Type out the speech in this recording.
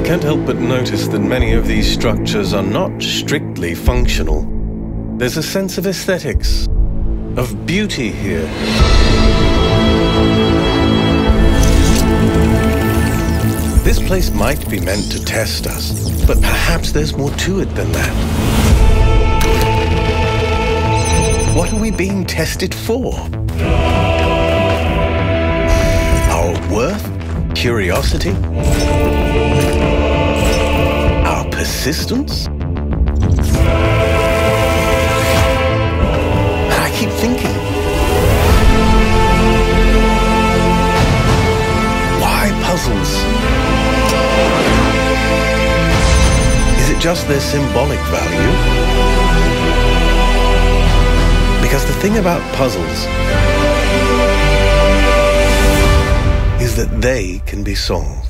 I can't help but notice that many of these structures are not strictly functional. There's a sense of aesthetics, of beauty here. This place might be meant to test us, but perhaps there's more to it than that. What are we being tested for? Our worth? Curiosity? Our persistence? I keep thinking, why puzzles? Just their symbolic value. Because the thing about puzzles is that they can be solved.